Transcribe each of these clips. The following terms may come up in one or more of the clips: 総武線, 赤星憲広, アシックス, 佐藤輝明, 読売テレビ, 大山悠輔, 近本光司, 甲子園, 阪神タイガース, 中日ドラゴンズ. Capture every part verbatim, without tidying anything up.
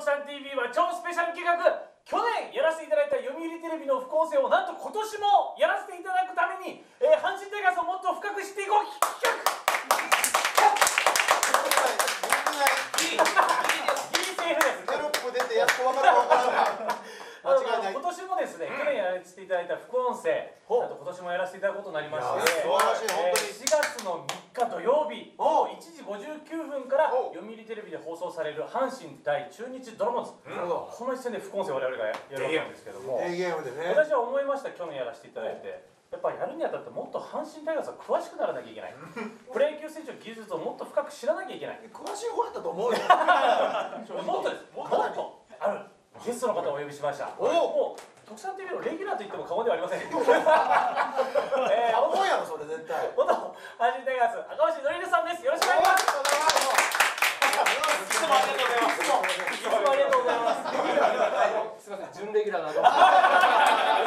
特産 ティーブイ は超スペシャル企画、去年やらせていただいた読売テレビの副音声をなんと今年もやらせていただくために、えー、阪神タイガースをもっと深く知っていこう企画。今年もですね、去年やらせていただいた副音声、あと今年もやらせていただくことになりまして、しがつのみっか土曜日午後いちじごじゅうきゅうふんから読売テレビで放送される阪神対中日ドラゴンズ、この一戦で副音声我々がやるわけですけども、私は思いました、去年やらせていただいて。やっぱりやるにあたってもっと阪神タイガースは詳しくならなきゃいけない、プロ野球選手の技術をもっと深く知らなきゃいけない。詳しい方だと思うよ。もっとです、もっとあるゲストの方をお呼びしました。もう特産 ティーブイ のレギュラーと言っても過言ではありません。ええ、あごやろそれ絶対。元阪神タイガース赤星憲広さんです。よろしくお願いします。いつもありがとうございます。いつもありがとうございます。すみません、準レギュラーなの。まだ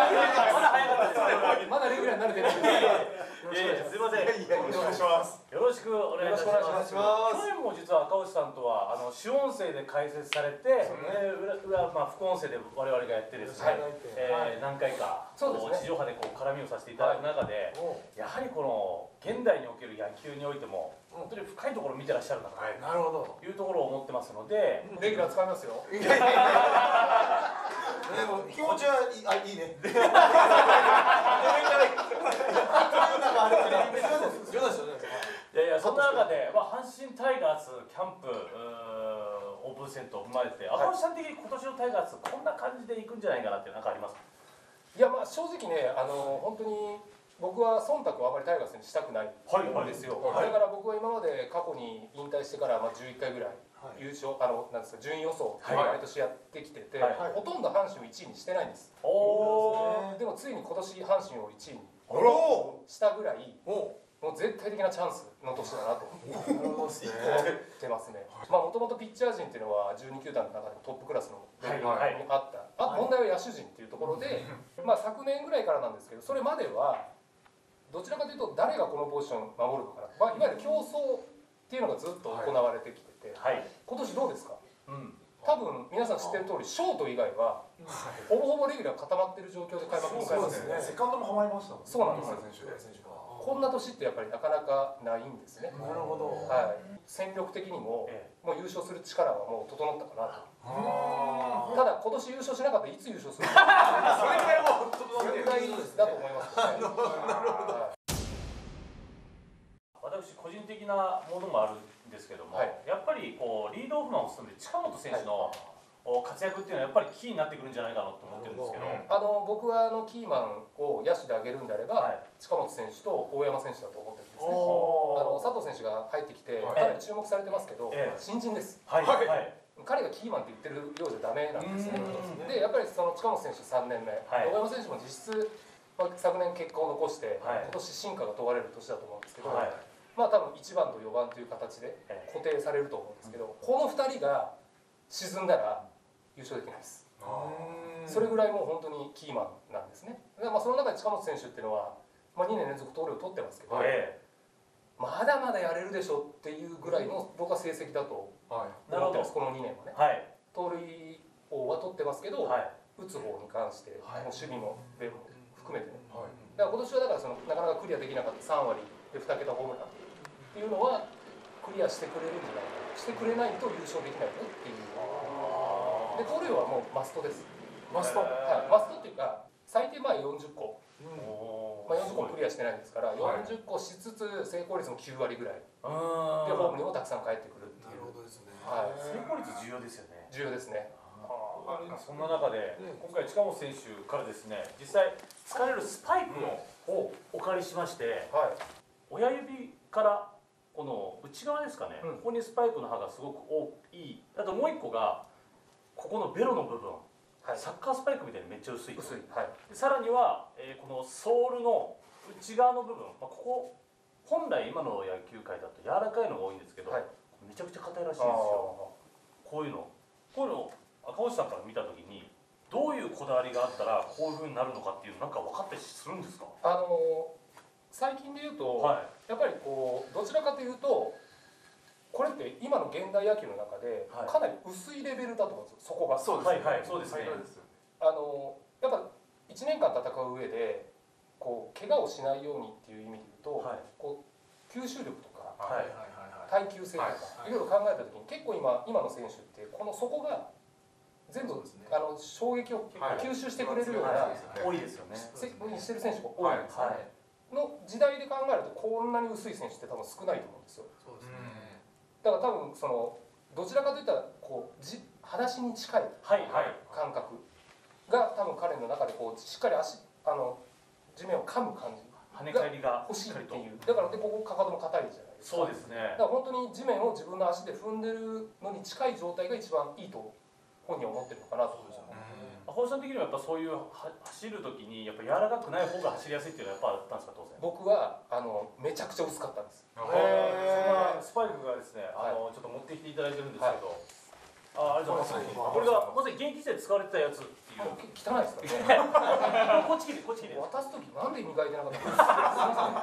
早かったです。まだレギュラーになれてない。すみません。よろしくお願いします。よろしくお願いします。去年も実は赤星さんとはあの主音声で解説されて、裏まあ副音声で我々がやってですね、何回か地上波でこう絡みをさせていただく中で、やはりこの現代における野球においても本当に深いところを見てらっしゃるなというところを思ってますので、レギュラー使いますよ。でも気持ちはいいね。いやいや、そんな中で、まあ、阪神タイガースキャンプオープン戦と踏まえて、赤星さん的に今年のタイガースこんな感じでいくんじゃないかなって何かありますか？いや、まあ正直ね、あの本当に僕は忖度をあまりタイガースにしたくないんですよ。だから僕は今まで過去に引退してから、まあ、じゅういっかいぐらい優勝、あのなんですか、順位予想を毎年やってきてて、ほとんど阪神をいちいにしてないんです。でもついに今年阪神をいちいにしたぐらい、もう絶対的なチャンスの年だなと思ってますね。もともとピッチャー陣っていうのはじゅうにきゅうだんの中でもトップクラスのレベルにあった。あと問題は野手陣っていうところで、まあ、昨年ぐらいからなんですけど、それまではどちらかというと誰がこのポジションを守るのかな、まあ、いわゆる競争っていうのがずっと行われてきてて、今年どうですか？うん、多分皆さん知ってる通り、ショート以外はほぼほぼレギュラー固まってる状況で開幕を迎えますね。セカンドもはまりましたもんね。そうなんですよ。こんな年ってやっぱりなかなかないんですね。なるほど。はい。戦力的にも、もう優勝する力はもう整ったかなと。ただ今年優勝しなかったらいつ優勝するのか。それぐらいもうそれぐらいだと思います。なるほど。私個人的なものもあるんですけども、やっぱりこうリードオフマンを進んで近本選手の活躍っていうのはやっぱりキーになってくるんじゃないかなと思ってるんですけど、あの僕はあのキーマンを野手で挙げるんであれば、近本選手と大山選手だと思ってるんですね。あの佐藤選手が入ってきてかなり注目されてますけど、新人です。はい、彼がキーマンって言ってるようじゃダメなんですね。でやっぱりその近本選手さんねんめ、大山選手も実質昨年結果を残して今年進化が問われる年だと思うんですけど、まあ多分いちばんとよばんという形で固定されると思うんですけど、このふたりが沈んだら優勝できないです。それぐらいもう本当にキーマンなんですね。だからまあその中で近本選手っていうのは、まあ、にねんれんぞく盗塁を取ってますけど、ええ、まだまだやれるでしょっていうぐらいの僕は成績だと思ってます。このにねんはね、はい、盗塁王は取ってますけど、はい、打つ方に関して、はい、もう守備もベーも含めてね、はい、だから今年はだからそのなかなかクリアできなかったさんわりでにけたホームランっていうのはクリアしてくれるんじゃないか、してくれないと優勝できないよっていう。で盗塁はもうマストです。マスト、はい、マストっていうか最低まあよんじゅっこ、まあよんじゅっこもクリアしてないんですから、よんじゅっこしつつ成功率もきゅうわりぐらいでホームにもたくさん返ってくるっていう。なるほどですね。成功率重要ですよね。重要ですね。そんな中で今回近本選手からですね、実際使われるスパイクをお借りしまして、親指からこの内側ですかね、ここにスパイクの刃がすごく多い。あともういっこがここのベロの部分、サッカースパイクみたいにめっちゃ薄い。さらにはこのソールの内側の部分、ここ本来今の野球界だと柔らかいのが多いんですけど、めちゃくちゃ硬いらしいんですよ。こういうのこういうの赤星さんから見た時にどういうこだわりがあったらこういうふうになるのかっていうのなんか分かったりするんですか？あの最近で言うとやっぱりこうどちらかというとこれって今の現代野球の中でかなり薄いレベルだと思うんですよ、そこが。そうですね。あのやっぱいちねんかん戦う上でこう怪我をしないようにっていう意味で言うと、はい、こう吸収力とか耐久性とかいろいろ考えた時に結構 今, 今の選手ってこのそこが全部、ね、あの衝撃を吸収してくれるような多いですよね。してる選手が多いんですよね。はいはい、の時代で考えるとこんなに薄い選手って多分少ないと思うんですよ。そうですね。だから多分そのどちらかといったらこうじ裸足に近い感覚が多分彼の中でこうしっかり足あの地面を噛む感じが欲しいっていう。だからでここかかとも硬いじゃないですか。そうですね。だから本当に地面を自分の足で踏んでるのに近い状態が一番いいと本人は思ってるのかなと思うんですよね。本さん的にはやっぱそういう走るときにやっぱ柔らかくない方が走りやすいっていうのはやっぱあったんですか。当然僕はあのめちゃくちゃ薄かったんです。へえ。スパイクがですね、あのちょっと持ってきていただいてるんですけど、ああ、ありがとうございます。これがまさに現役時代使われてたやつっていう。汚いですかね。こっち来てこっち来て渡すときなんで磨いてなかったんですか。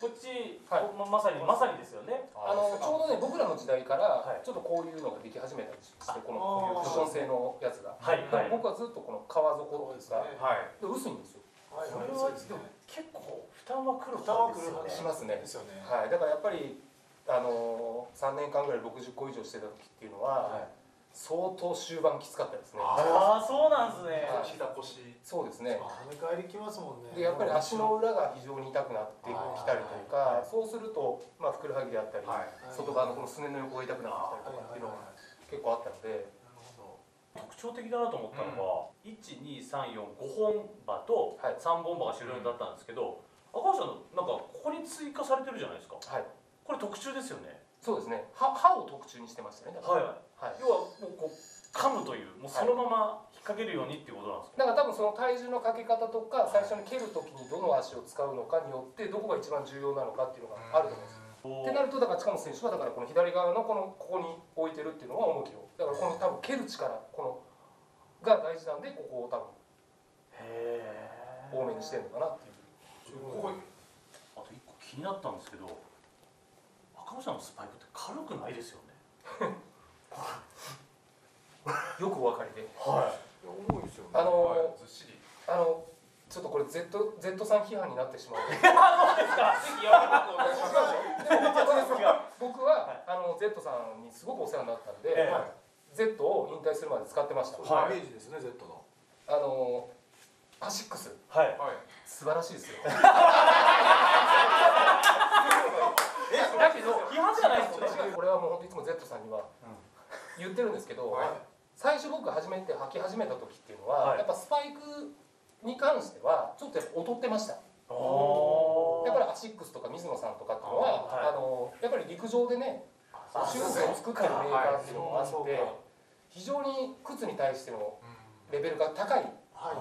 こっち、まさにまさにですよね。あのちょうどね僕らの時代からちょっとこういうのができ始めたりして、このクッション製のやつが。僕はずっとこの革底ですが薄いんですよ。これは結構負担はくる方ですよね。しますね。はい。だからやっぱりあのさんねんかんぐらいろくじゅっこ以上してた時っていうのは相当終盤きつかったですね。ああ、そうなんですね。膝腰。そうですね。跳ね返りきますもんね。で、やっぱり足の裏が非常に痛くなってきたりとか、そうするとまあふくらはぎであったり、外側のこのすねの横が痛くなってきたりとかっていうのが結構あったので。特徴的だなと思ったのは、いち、に、さん、よん、ごほんばとさんぼんばが終了だったんですけど、赤星さんのなんかここに追加されてるじゃないですか。はい。これ特注ですよね。そうですね。歯を特注にしてましたね。はい。要はもうこう噛むという、もうそのまま引っ掛けるようにっていうことなんですか。だから多分その体重のかけ方とか最初に蹴るときにどの足を使うのかによってどこが一番重要なのかっていうのがあると思うんです。ってなるとだから近本選手はだからこの左側のこのここに置いてるっていうのは重きを。だからこの多分蹴る力このが大事なんで、ここを多分多めにしてるのかなっていう。あといっこ気になったんですけど、赤星さんのスパイクって軽くないですよね。よくお分かりで。はい。重いですよね。あのずっしり。あのちょっとこれ Z Z さん批判になってしまう。そうですか。僕はあの Z さんにすごくお世話になったんで、Z を引退するまで使ってました。イメージですね、Z の。あのアシックス。はい。素晴らしいですよ。だけど批判じゃないですよね。これはもう本当いつも Z さんには言ってるんですけど、最初僕が初めて履き始めた時っていうのはやっぱスパイクに関してはちょっとやっぱ劣ってました。だからアシックスとか水野さんとかっていうのはあのやっぱり陸上でねシューズを作ってるメーカーっていうのもあって、非常に靴に対してのレベルが高い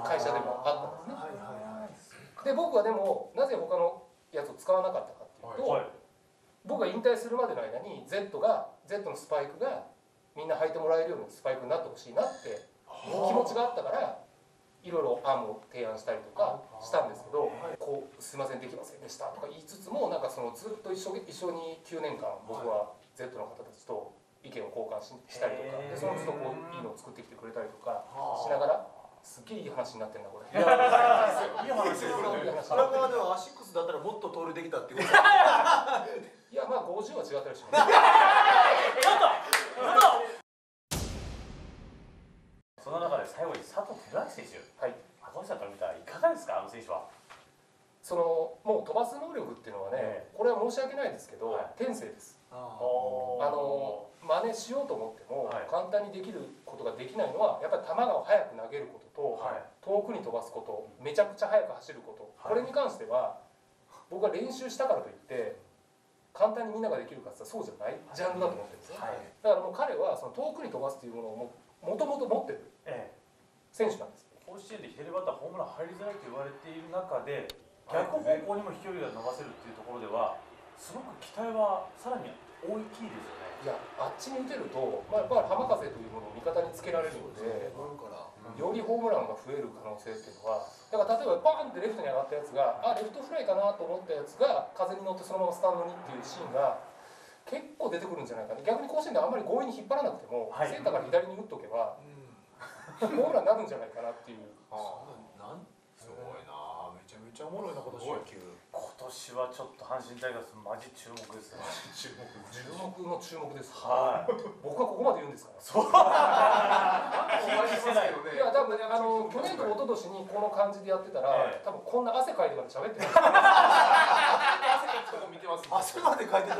会社でもあったんですね。で僕はでもなぜ他のやつを使わなかったかっていうと、僕が引退するまでの間に Z が Z のスパイクがみんな履いてもらえるようなスパイクになってほしいなって気持ちがあったからいろいろ案を提案したりとかしたんですけど、こうすいませんできませんでしたとか言いつつも、なんかそのずっと一緒にきゅうねんかん僕は Z の方たちと意見を交換したりとかで、その都度こういいのを作ってきてくれたりとかしながら。すっげえいい話になってるな、これ。いや、いい話ですよ。荒川ではアシックスだったらもっと盗塁できたってこと。いや、まあごじゅうは違ったりします。その中で最後に佐藤輝明選手。はい。赤星さんから見たらいかがですか、あの選手は。そのもう飛ばす能力っていうのはね、これは申し訳ないですけど、天性です。あの真似しようと思っても簡単にできることができないのは、やっぱり球を速く投げることと遠くに飛ばすこと、めちゃくちゃ速く走ること、これに関しては僕は練習したからといって簡単にみんなができるかって言ったらそうじゃないジャンルだと思ってるんですよ。だからもう彼はその遠くに飛ばすというものをもともと持ってる選手なんです。甲子園で左バッターホームラン入りづらいと言われている中で逆方向にも飛距離が伸ばせるっていうところではすごく期待はさらに大きいですよね。いや、あっちに打てると、まあ、やっぱり浜風というものを味方につけられるので、よりホームランが増える可能性っていうのは、だから例えばバーンってレフトに上がったやつが、あ、レフトフライかなと思ったやつが風に乗ってそのままスタンドにっていうシーンが結結構出てくるんじゃないかな。逆に甲子園であんまり強引に引っ張らなくても、はい、センターから左に打っとけば、ホームランになるんじゃないかなっていう。すごいな、めちゃめちゃおもろいな、今年は。今年はちょっと阪神タイガース、マジ注目ですね。注目、注目の注目です。はい。僕はここまで言うんですから。そう。気にしてないよね。いや、多分あの去年と一昨年にこの感じでやってたら、多分こんな汗かいてまで喋ってる。汗かくとこ見てます。汗までかいてない。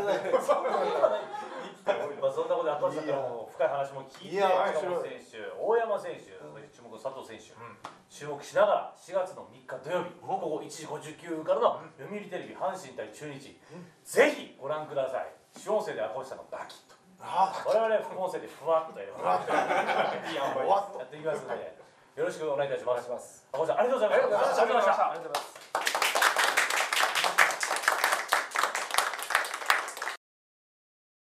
まあそんなことで赤星さんからも深い話も聞いて、近本選手、大山選手、注目の佐藤選手、注目しながらしがつのみっか土曜日午後いちじごじゅうきゅうふんからの読売テレビ阪神対中日、ぜひご覧ください。主音声で赤星さんのバキッと、我々副音声でふわっとやっていきますので、よろしくお願いいたします。赤星さん、ありがとうございました。